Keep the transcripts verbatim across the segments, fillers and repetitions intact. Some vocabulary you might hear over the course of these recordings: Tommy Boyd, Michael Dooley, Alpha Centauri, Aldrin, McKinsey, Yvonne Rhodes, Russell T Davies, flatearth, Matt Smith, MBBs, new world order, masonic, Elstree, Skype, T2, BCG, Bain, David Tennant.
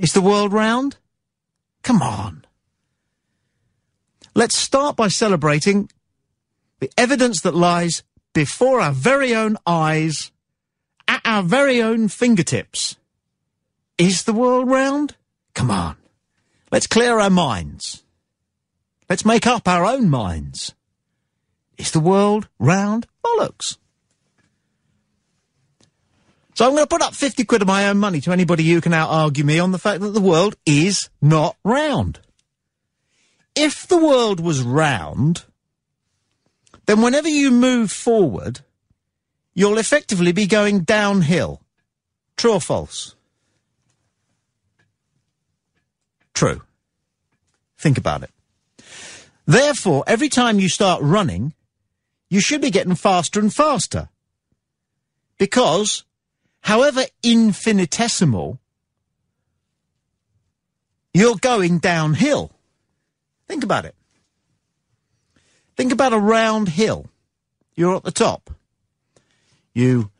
Is the world round? Come on. Let's start by celebrating the evidence that lies before our very own eyes, at our very own fingertips. Is the world round? Come on. Let's clear our minds. Let's make up our own minds. Is the world round? Bollocks. So I'm going to put up fifty quid of my own money to anybody who can out-argue me on the fact that the world is not round. If the world was round, then whenever you move forward, you'll effectively be going downhill. True or false? True. Think about it. Therefore, every time you start running, you should be getting faster and faster. Because, however infinitesimal, you're going downhill. Think about it. Think about a round hill. You're at the top. You,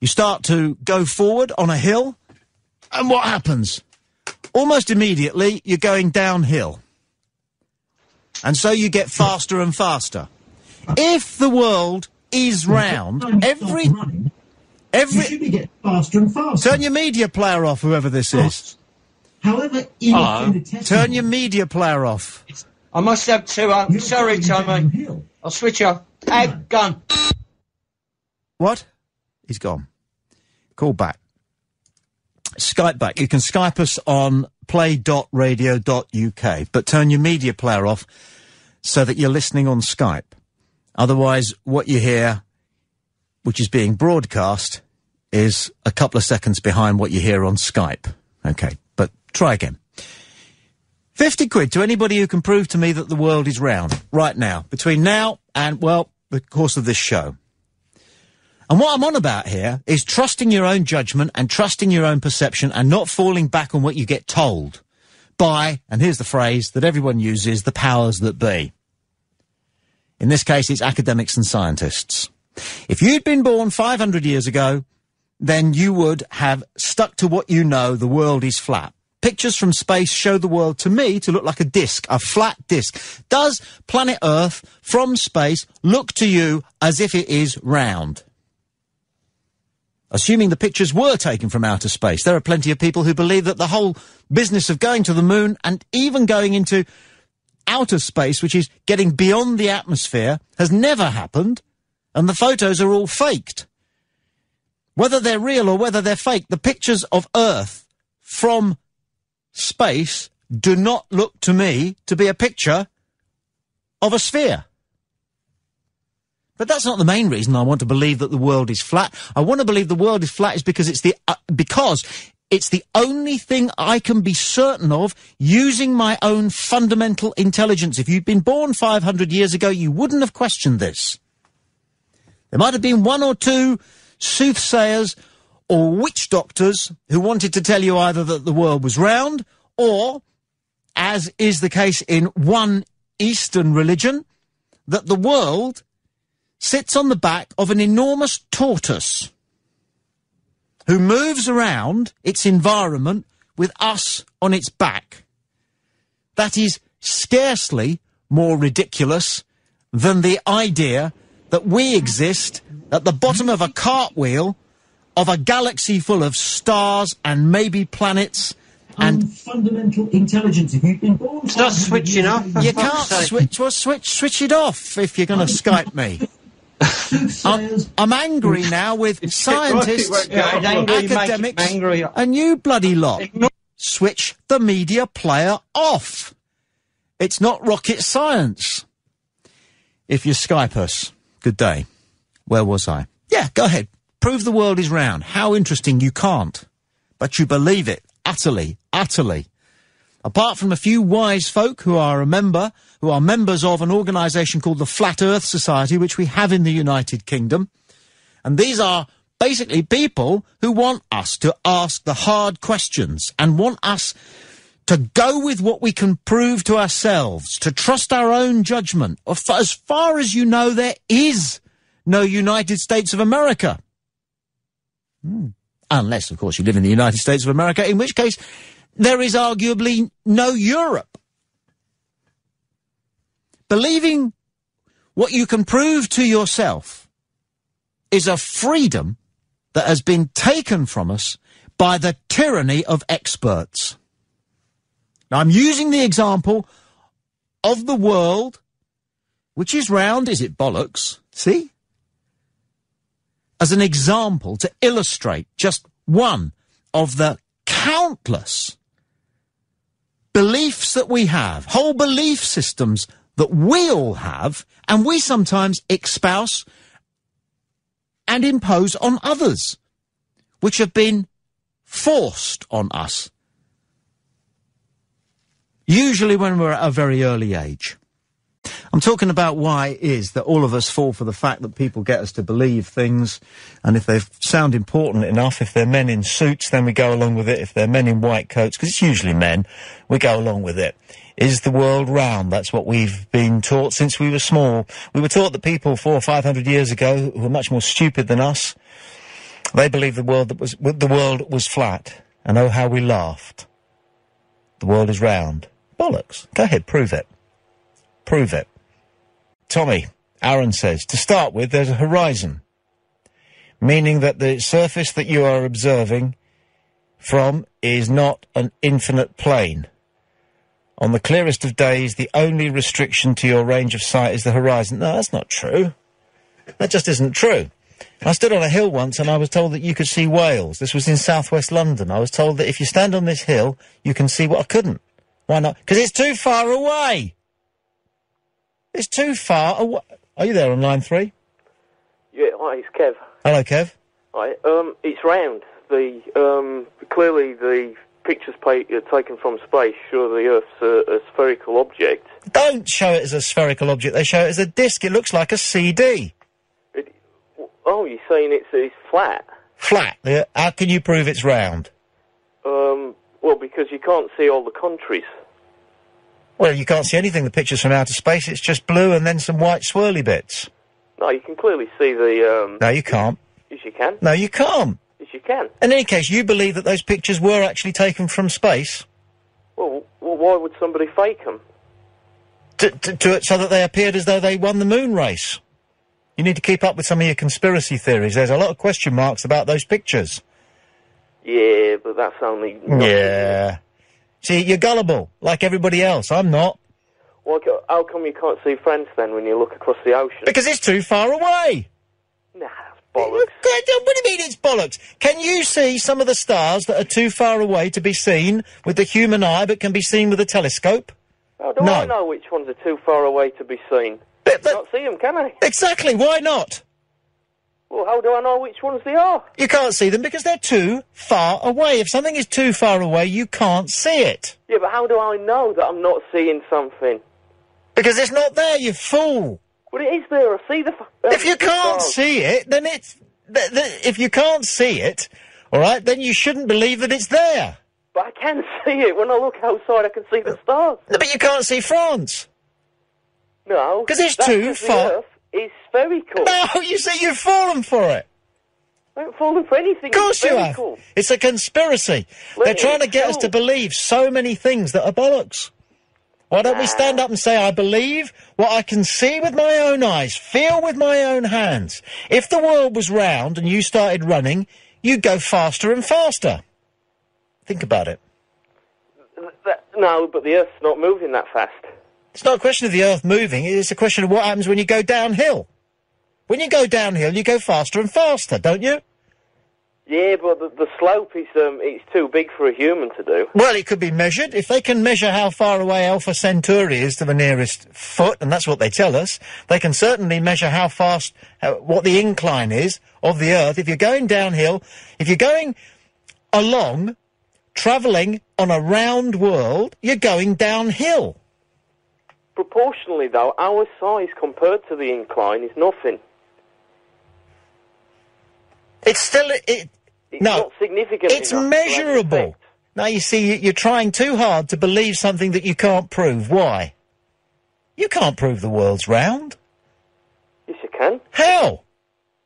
you start to go forward on a hill, and what happens? Almost immediately, you're going downhill. And so you get faster and faster. If the world is round, every... every you get faster and faster. Turn your media player off, whoever this is. However, in turn your media player off. I must have two. I'm sorry, Tommy. I'll switch off. Hey, gone. What? He's gone. Call back. Skype back. You can Skype us on play dot radio dot U K, but turn your media player off so that you're listening on Skype. Otherwise, what you hear, which is being broadcast, is a couple of seconds behind what you hear on Skype. Okay, but try again. fifty quid to anybody who can prove to me that the world is round right now, between now and, well, the course of this show. And what I'm on about here is trusting your own judgment and trusting your own perception and not falling back on what you get told by, and here's the phrase that everyone uses, the powers that be. In this case, it's academics and scientists. If you'd been born five hundred years ago, then you would have stuck to what you know, the world is flat. Pictures from space show the world, to me, to look like a disc, a flat disc. Does planet Earth from space look to you as if it is round? Assuming the pictures were taken from outer space, there are plenty of people who believe that the whole business of going to the moon and even going into outer space, which is getting beyond the atmosphere, has never happened, and the photos are all faked. Whether they're real or whether they're fake, the pictures of Earth from space do not look to me to be a picture of a sphere. But that's not the main reason I want to believe that the world is flat. I want to believe the world is flat is because it's the uh, because it's the only thing I can be certain of using my own fundamental intelligence. If you'd been born five hundred years ago, you wouldn't have questioned this. There might have been one or two soothsayers or witch doctors who wanted to tell you either that the world was round or, as is the case in one Eastern religion, that the world sits on the back of an enormous tortoise who moves around its environment with us on its back. That is scarcely more ridiculous than the idea that we exist at the bottom of a cartwheel of a galaxy full of stars and maybe planets and... and fundamental intelligence. If you've been born... Start switching off. You can't switch, well, switch, switch it off if you're going to Skype me. I'm, I'm angry now with it's scientists, yeah, angry, academics, angry. And you bloody lot. Switch the media player off. It's not rocket science. If you Skype us, good day. Where was I? Yeah, go ahead. Prove the world is round. How interesting, you can't. But you believe it. Utterly, utterly. Apart from a few wise folk who are a member, who are members of an organisation called the Flat Earth Society, which we have in the United Kingdom. And these are basically people who want us to ask the hard questions and want us to go with what we can prove to ourselves, to trust our own judgment. As far as you know, there is no United States of America. Hmm. Unless, of course, you live in the United States of America, in which case... there is arguably no Europe. Believing what you can prove to yourself is a freedom that has been taken from us by the tyranny of experts. Now, I'm using the example of the world, which is round, is it bollocks? See? As an example to illustrate just one of the countless beliefs that we have, whole belief systems that we all have, and we sometimes espouse and impose on others, which have been forced on us, usually when we're at a very early age. I'm talking about why it is that all of us fall for the fact that people get us to believe things, and if they sound important enough, if they're men in suits, then we go along with it. If they're men in white coats, because it's usually men, we go along with it. Is the world round? That's what we've been taught since we were small. We were taught that people four or five hundred years ago, who were much more stupid than us, they believed the world that was the world was flat, and oh how we laughed. The world is round. Bollocks. Go ahead, prove it. Prove it. Tommy, Aaron says, to start with, there's a horizon, meaning that the surface that you are observing from is not an infinite plane. On the clearest of days, the only restriction to your range of sight is the horizon. No, that's not true. That just isn't true. I stood on a hill once and I was told that you could see Wales. This was in southwest London. I was told that if you stand on this hill, you can see what I couldn't. Why not? Because it's too far away. It's too far away. Are you there on line three? Yeah, hi, it's Kev. Hello, Kev. Hi. Um, it's round. The um, clearly the pictures taken from space show the Earth's a, a spherical object. Don't show it as a spherical object. They show it as a disc. It looks like a C D. It, oh, you're saying it's, it's flat? Flat. Yeah. How can you prove it's round? Um, well, because you can't see all the countries. Well, you can't see anything. The picture's from outer space. It's just blue and then some white swirly bits. No, you can clearly see the, um... No, you can't. Yes, you can. No, you can't. Yes, you can. In any case, you believe that those pictures were actually taken from space? Well, well why would somebody fake them? To, to, to it so that they appeared as though they won the moon race. You need to keep up with some of your conspiracy theories. There's a lot of question marks about those pictures. Yeah, but that's only... Yeah... See, you're gullible, like everybody else. I'm not. Well, how come you can't see France, then, when you look across the ocean? Because it's too far away! Nah, that's bollocks. What do you mean it's bollocks? Can you see some of the stars that are too far away to be seen with the human eye but can be seen with a telescope? How do no. I know which ones are too far away to be seen? I can't see them, can I? Exactly, why not? Well, how do I know which ones they are? You can't see them because they're too far away. If something is too far away, you can't see it. Yeah, but how do I know that I'm not seeing something? Because it's not there, you fool. Well, it is there. I see the... F if you can't see it, then it's... Th th if you can't see it, all right, then you shouldn't believe that it's there. But I can see it. When I look outside, I can see the stars. No, but you can't see France. No. Because it's too far... It's spherical. No, you say you've fallen for it. I haven't fallen for anything. Of course you have. It's a conspiracy. Let They're trying to get us to believe so many things that are bollocks. Why don't ah. we stand up and say, I believe what I can see with my own eyes, feel with my own hands. If the world was round and you started running, you'd go faster and faster. Think about it. That, no, but the Earth's not moving that fast. It's not a question of the Earth moving, it's a question of what happens when you go downhill. When you go downhill, you go faster and faster, don't you? Yeah, but the, the slope is um, it's too big for a human to do. Well, it could be measured. If they can measure how far away Alpha Centauri is to the nearest foot, and that's what they tell us, they can certainly measure how fast, uh, what the incline is of the Earth. If you're going downhill, if you're going along, travelling on a round world, you're going downhill. Proportionally, though, our size compared to the incline is nothing. It's still... It, it, it's no, not significant it's measurable. Now, you see, you're trying too hard to believe something that you can't prove. Why? You can't prove the world's round. Yes, you can. How?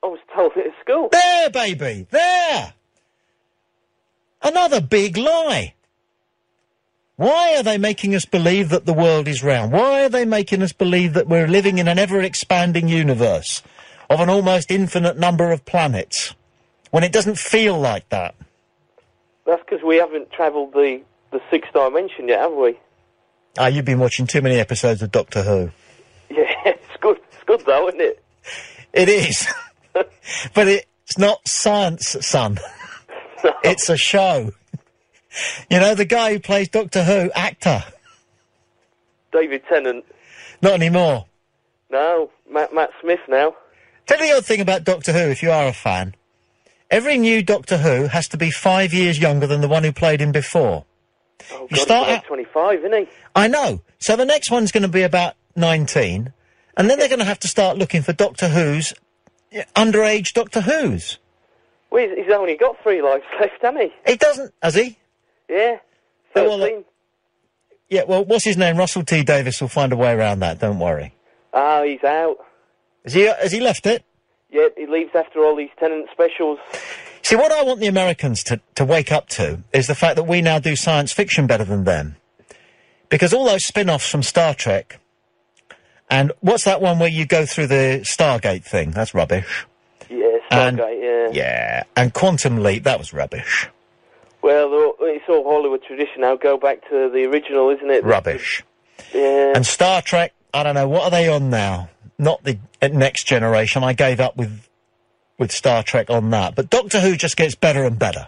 I was told it at school. There, baby, there! Another big lie. Why are they making us believe that the world is round? Why are they making us believe that we're living in an ever-expanding universe of an almost infinite number of planets when it doesn't feel like that? That's because we haven't travelled the, the sixth dimension yet, have we? Ah, you've been watching too many episodes of Doctor Who. Yeah, it's good, it's good though, isn't it? It is. But it, it's not science, son. No. It's a show. You know, the guy who plays Doctor Who, actor. David Tennant. Not anymore. No, Matt, Matt Smith now. Tell you the odd thing about Doctor Who, if you are a fan. Every new Doctor Who has to be five years younger than the one who played him before. Oh, you God, start he's at twenty-five, isn't he? I know. So the next one's going to be about nineteen, and then they're going to have to start looking for Doctor Who's, yeah, underage Doctor Who's. Well, he's only got three lives left, hasn't he? He doesn't, has he? Yeah, thirteen. Oh, well, uh, yeah, well, what's his name? Russell T Davies will find a way around that, don't worry. Oh, he's out. Has he, has he left it? Yeah, he leaves after all these Tennant specials. See, what I want the Americans to, to wake up to is the fact that we now do science fiction better than them. Because all those spin-offs from Star Trek, and what's that one where you go through the Stargate thing? That's rubbish. Yeah, Stargate, yeah. Yeah, and Quantum Leap, that was rubbish. Well, it's all Hollywood tradition now. Go back to the original, isn't it? Rubbish. Yeah. And Star Trek, I don't know, what are they on now? Not the Next Generation. I gave up with with Star Trek on that. But Doctor Who just gets better and better.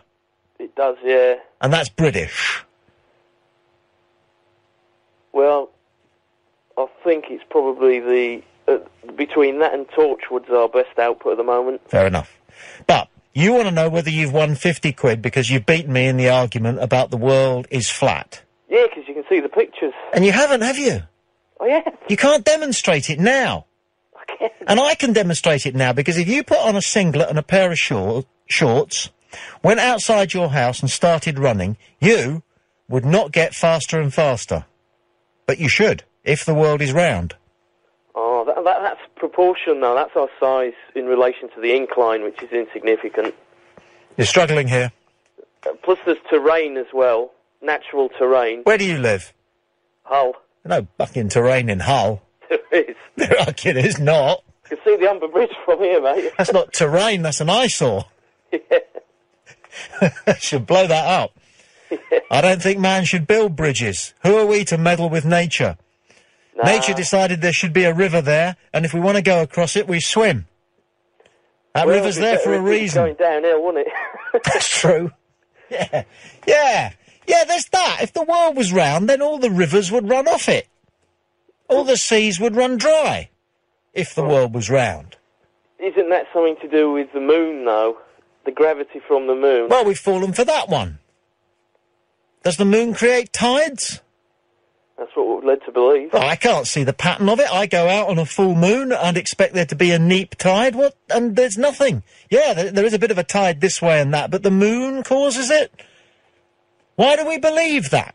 It does, yeah. And that's British. Well, I think it's probably the... Uh, between that and Torchwood's our best output at the moment. Fair enough. But... you want to know whether you've won fifty quid because you've beaten me in the argument about the world is flat. Yeah, because you can see the pictures. And you haven't, have you? Oh, yeah. You can't demonstrate it now. I can. And I can demonstrate it now because if you put on a singlet and a pair of shor shorts, went outside your house and started running, you would not get faster and faster. But you should, if the world is round. Oh, that, that, that's proportion, though. That's our size in relation to the incline, which is insignificant. You're struggling here. Uh, plus there's terrain as well, natural terrain. Where do you live? Hull. No fucking terrain in Hull. There is. There are, kid, there's not. You can see the Humber Bridge from here, mate. That's not terrain, that's an eyesore. Yeah. Should blow that up. Yeah. I don't think man should build bridges. Who are we to meddle with nature? Nah. Nature decided there should be a river there, and if we want to go across it, we swim. That well, river's there for a reason. It's going downhill, wasn't it? That's true. Yeah. Yeah. Yeah, there's that. If the world was round, then all the rivers would run off it. All the seas would run dry, if the right. world was round. Isn't that something to do with the moon, though? The gravity from the moon? Well, we've fallen for that one. Does the moon create tides? That's what we're led to believe. Well, I can't see the pattern of it. I go out on a full moon and expect there to be a neap tide. What? And there's nothing. Yeah, there, there is a bit of a tide this way and that, but the moon causes it? Why do we believe that?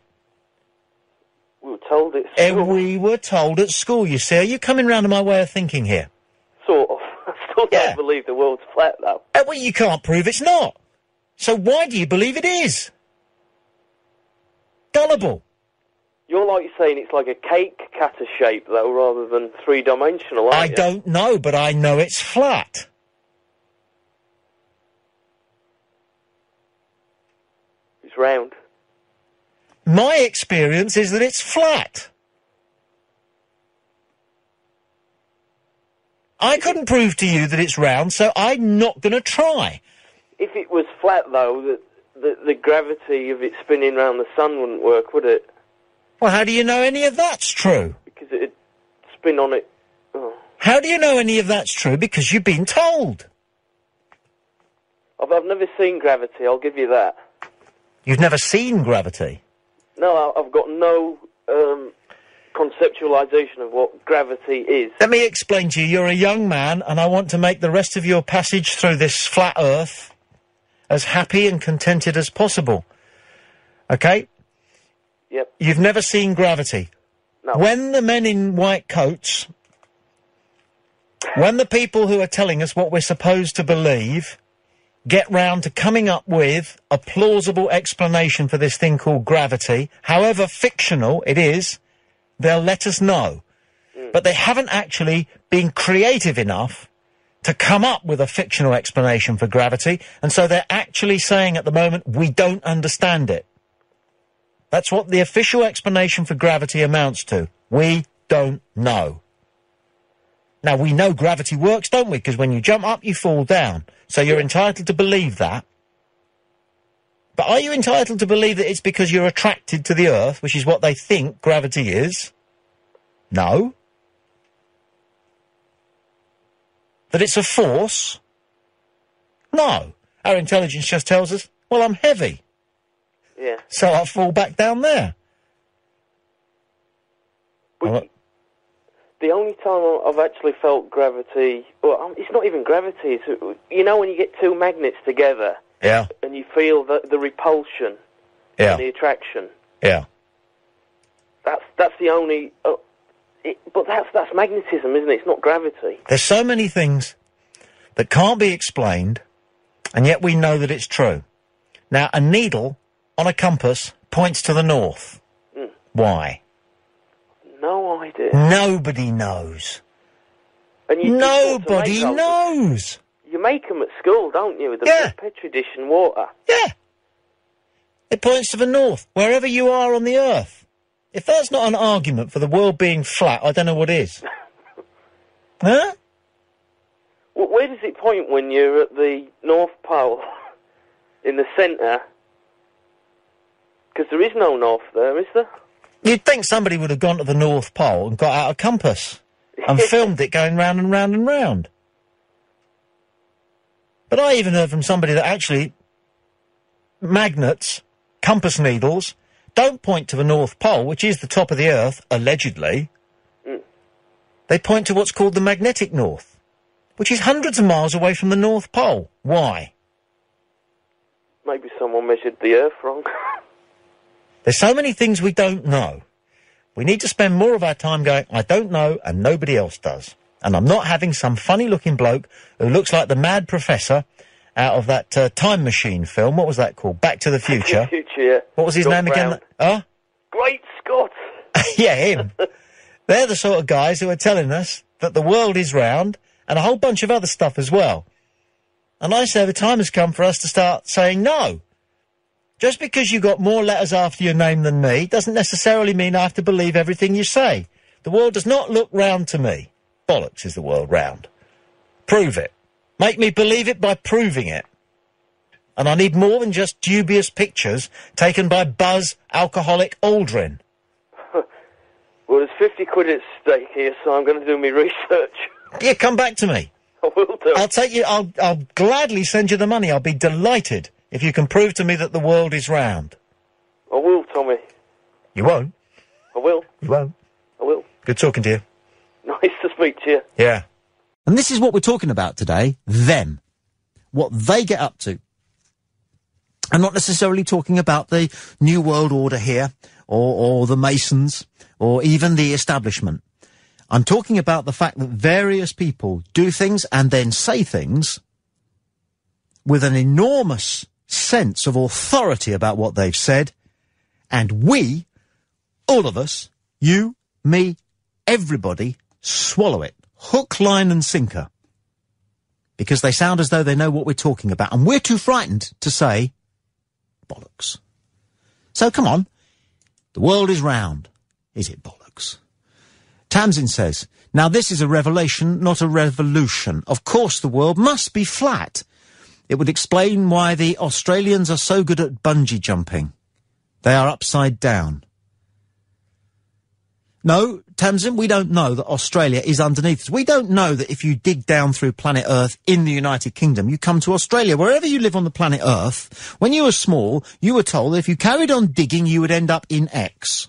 We were told at school. And we were told at school, you see. Are you coming round to my way of thinking here? Sort of. I still yeah. don't believe the world's flat, though. Uh, well, you can't prove it's not. So why do you believe it is? Gullible. You're like saying it's like a cake cutter shape, though, rather than three-dimensional, aren't I you? Don't know, but I know it's flat. It's round. My experience is that it's flat. I couldn't prove to you that it's round, so I'm not going to try. If it was flat, though, the, the, the gravity of it spinning round the sun wouldn't work, would it? Well, how do you know any of that's true? Because it'd spin on it. Oh. How do you know any of that's true? Because you've been told. I've, I've never seen Gravity, I'll give you that. You've never seen Gravity? No, I've got no um, conceptualisation of what gravity is. Let me explain to you. You're a young man, and I want to make the rest of your passage through this flat earth as happy and contented as possible. Okay? Yep. You've never seen Gravity. No. When the men in white coats, when the people who are telling us what we're supposed to believe get round to coming up with a plausible explanation for this thing called gravity, however fictional it is, they'll let us know. Mm. But they haven't actually been creative enough to come up with a fictional explanation for gravity, and so they're actually saying at the moment, we don't understand it. That's what the official explanation for gravity amounts to. We don't know. Now, we know gravity works, don't we? Because when you jump up, you fall down. So you're entitled to believe that. But are you entitled to believe that it's because you're attracted to the Earth, which is what they think gravity is? No. That it's a force? No. Our intelligence just tells us, well, I'm heavy. Yeah. So I'll fall back down there. Well, the only time I've actually felt gravity, well, it's not even gravity, it's, you know when you get two magnets together, yeah, and you feel the, the repulsion, yeah, and the attraction. Yeah. That's that's the only, uh, it, but that's, that's magnetism, isn't it? It's not gravity. There's so many things that can't be explained, and yet we know that it's true. Now, a needle on a compass points to the north. Mm. Why? No idea. Nobody knows. And you Nobody sort of knows. You make them at school, don't you? With the yeah. petri dish and water. Yeah. It points to the north, wherever you are on the Earth. If that's not an argument for the world being flat, I don't know what is. Huh? Well, where does it point when you're at the North Pole? In the centre? Because there is no north there, is there? You'd think somebody would have gone to the North Pole and got out a compass and filmed it going round and round and round. But I even heard from somebody that actually magnets, compass needles, don't point to the North Pole, which is the top of the Earth, allegedly. Mm. They point to what's called the magnetic north, which is hundreds of miles away from the North Pole. Why? Maybe someone measured the Earth wrong. There's so many things we don't know. We need to spend more of our time going, I don't know, and nobody else does. And I'm not having some funny-looking bloke who looks like the mad professor out of that uh, Time Machine film. What was that called? Back to the Future. Future, yeah. What was his Scott name again? Brown. Huh? Great Scott! Yeah, him. They're the sort of guys who are telling us that the world is round, and a whole bunch of other stuff as well. And I say the time has come for us to start saying no. Just because you got more letters after your name than me doesn't necessarily mean I have to believe everything you say. The world does not look round to me. Bollocks is the world round. Prove it. Make me believe it by proving it. And I need more than just dubious pictures taken by Buzz Alcoholic Aldrin. Well, there's fifty quid at stake here, so I'm going to do my research. Yeah, come back to me. I will do. I'll take you, I'll, I'll gladly send you the money. I'll be delighted. If you can prove to me that the world is round. I will, Tommy. You won't? I will. You won't? I will. Good talking to you. Nice to speak to you. Yeah. And this is what we're talking about today, them. What they get up to. I'm not necessarily talking about the New World Order here, or, or the Masons, or even the establishment. I'm talking about the fact that various people do things and then say things with an enormous sense of authority about what they've said, and we, all of us, you, me, everybody, swallow it. Hook, line and sinker. Because they sound as though they know what we're talking about, and we're too frightened to say bollocks. So come on, the world is round. Is it bollocks? Tamsin says, now this is a revelation, not a revolution. Of course the world must be flat. It would explain why the Australians are so good at bungee jumping. They are upside down. No, Tamsin, we don't know that Australia is underneath us. We don't know that if you dig down through planet Earth in the United Kingdom, you come to Australia. Wherever you live on the planet Earth, when you were small, you were told that if you carried on digging, you would end up in X.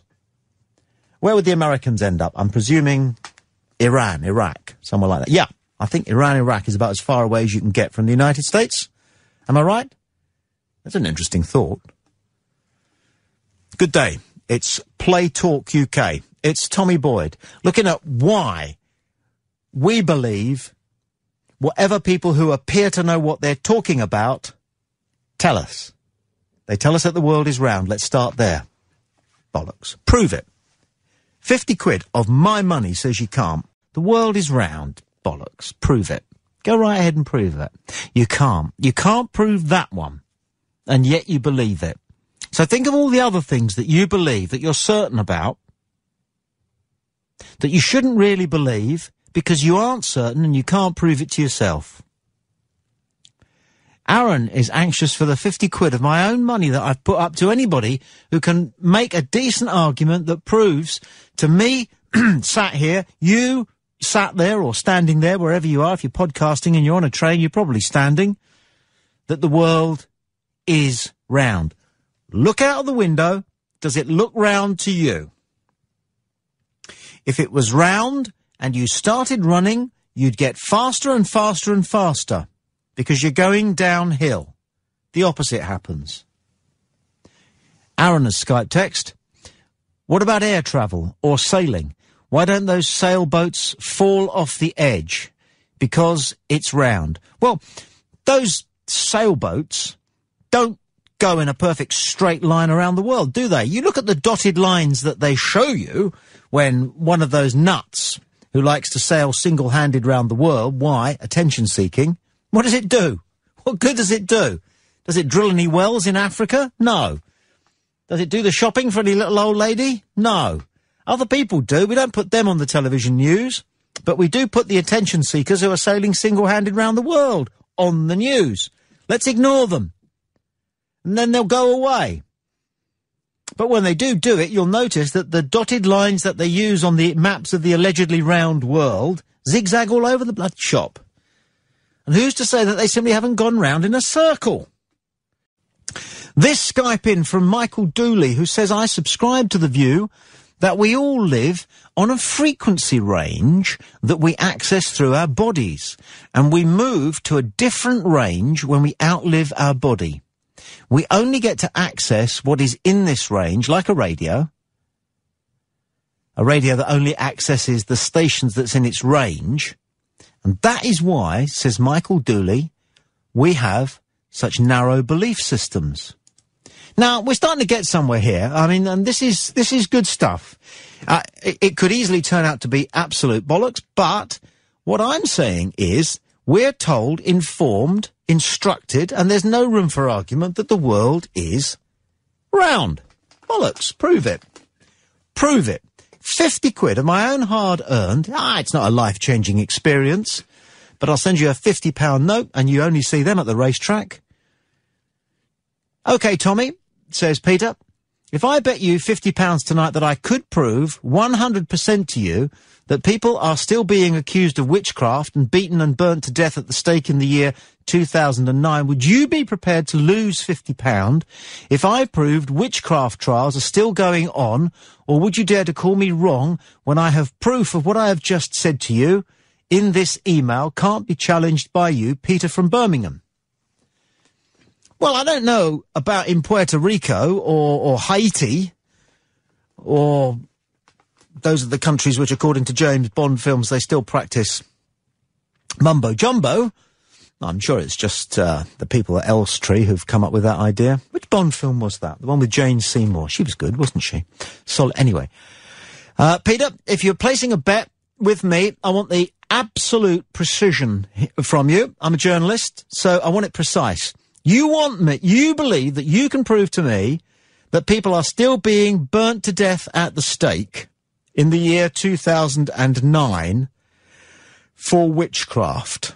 Where would the Americans end up? I'm presuming Iran, Iraq, somewhere like that. Yeah. I think Iran, Iraq is about as far away as you can get from the United States. Am I right? That's an interesting thought. Good day. It's Play Talk U K. It's Tommy Boyd looking at why we believe whatever people who appear to know what they're talking about tell us. They tell us that the world is round. Let's start there. Bollocks. Prove it. Fifty quid of my money says you can't. The world is round. Bollocks. Prove it. Go right ahead and prove it. You can't. You can't prove that one. And yet you believe it. So think of all the other things that you believe, that you're certain about, that you shouldn't really believe because you aren't certain and you can't prove it to yourself. Aaron is anxious for the fifty quid of my own money that I've put up to anybody who can make a decent argument that proves to me, sat here, you sat there or standing there, wherever you are, if you're podcasting and you're on a train, you're probably standing, that the world is round. Look out of the window. Does it look round to you? If it was round and you started running, you'd get faster and faster and faster because you're going downhill. The opposite happens. Aaron has Skype text. What about air travel or sailing? Why don't those sailboats fall off the edge? Because it's round. Well, those sailboats don't go in a perfect straight line around the world, do they? You look at the dotted lines that they show you when one of those nuts who likes to sail single-handed round the world, why? Attention-seeking. What does it do? What good does it do? Does it drill any wells in Africa? No. Does it do the shopping for any little old lady? No. Other people do. We don't put them on the television news, but we do put the attention-seekers who are sailing single-handed round the world on the news. Let's ignore them. And then they'll go away. But when they do do it, you'll notice that the dotted lines that they use on the maps of the allegedly round world zigzag all over the blood shop. And who's to say that they simply haven't gone round in a circle? This Skype in from Michael Dooley, who says, I subscribe to the view that we all live on a frequency range that we access through our bodies, and we move to a different range when we outlive our body. We only get to access what is in this range, like a radio, a radio that only accesses the stations that's in its range. And that is why, says Michael Dooley, we have such narrow belief systems. Now, we're starting to get somewhere here. I mean, and this is this is good stuff. Uh, it, it could easily turn out to be absolute bollocks, but what I'm saying is we're told, informed, instructed, and there's no room for argument that the world is round. Bollocks. Prove it. Prove it. fifty quid of my own hard-earned. Ah, it's not a life-changing experience, but I'll send you a fifty pound note and you only see them at the racetrack. OK, Tommy, says Peter, if I bet you fifty pounds tonight that I could prove one hundred percent to you that people are still being accused of witchcraft and beaten and burnt to death at the stake in the year two thousand nine, would you be prepared to lose fifty pounds if I proved witchcraft trials are still going on, or would you dare to call me wrong when I have proof of what I have just said to you in this email can't be challenged by you, Peter from Birmingham? Well, I don't know about in Puerto Rico or, or Haiti, or those are the countries which, according to James Bond films, they still practice mumbo-jumbo. I'm sure it's just uh, the people at Elstree who've come up with that idea. Which Bond film was that? The one with Jane Seymour. She was good, wasn't she? So, anyway. Uh, Peter, if you're placing a bet with me, I want the absolute precision from you. I'm a journalist, so I want it precise. You want me, you believe that you can prove to me that people are still being burnt to death at the stake in the year two thousand nine for witchcraft.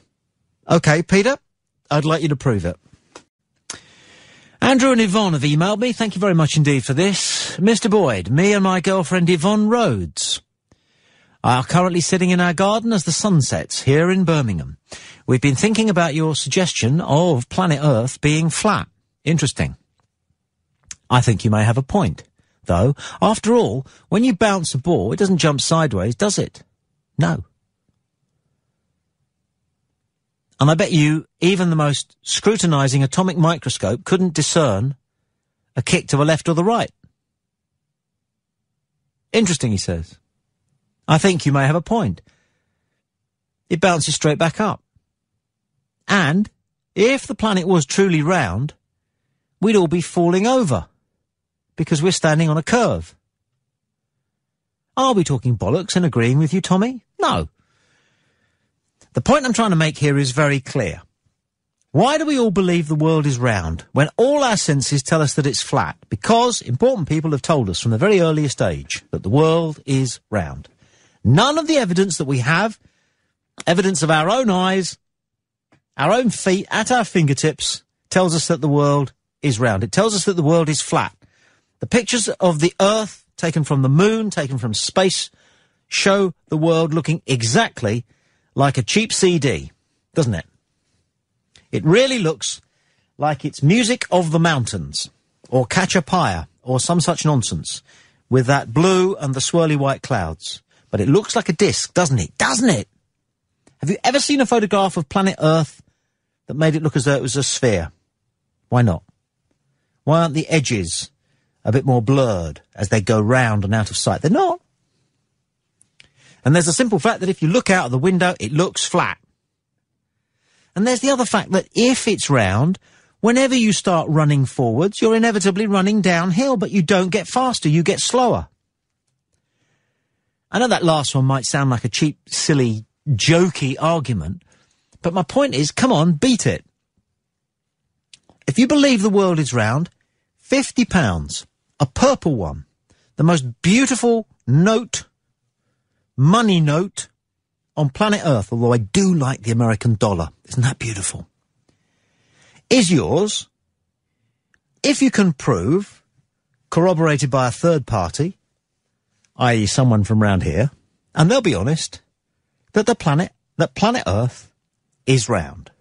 Okay, Peter, I'd like you to prove it. Andrew and Yvonne have emailed me. Thank you very much indeed for this. Mister Boyd, me and my girlfriend Yvonne Rhodes are currently sitting in our garden as the sun sets here in Birmingham. We've been thinking about your suggestion of planet Earth being flat. Interesting. I think you may have a point, though. After all, when you bounce a ball, it doesn't jump sideways, does it? No. And I bet you even the most scrutinizing atomic microscope couldn't discern a kick to the left or the right. Interesting, he says. I think you may have a point. It bounces straight back up. And if the planet was truly round, we'd all be falling over because we're standing on a curve. Are we talking bollocks and agreeing with you, Tommy? No. The point I'm trying to make here is very clear. Why do we all believe the world is round when all our senses tell us that it's flat? Because important people have told us from the very earliest age that the world is round. None of the evidence that we have, evidence of our own eyes, our own feet at our fingertips, tells us that the world is round. It tells us that the world is flat. The pictures of the Earth taken from the moon, taken from space, show the world looking exactly like a cheap C D, doesn't it? It really looks like it's music of the mountains, or Catch a Pyre, or some such nonsense, with that blue and the swirly white clouds. But it looks like a disc, doesn't it? Doesn't it? Have you ever seen a photograph of planet Earth that made it look as though it was a sphere? Why not? Why aren't the edges a bit more blurred as they go round and out of sight? They're not. And there's the simple fact that if you look out of the window, it looks flat. And there's the other fact that if it's round, whenever you start running forwards, you're inevitably running downhill, but you don't get faster, you get slower. I know that last one might sound like a cheap, silly, jokey argument, but my point is, come on, beat it. If you believe the world is round, fifty pounds, a purple one, the most beautiful note, money note on planet Earth, although I do like the American dollar. Isn't that beautiful? Is yours if you can prove, corroborated by a third party, that is someone from round here, and they'll be honest, that the planet, that planet Earth is round.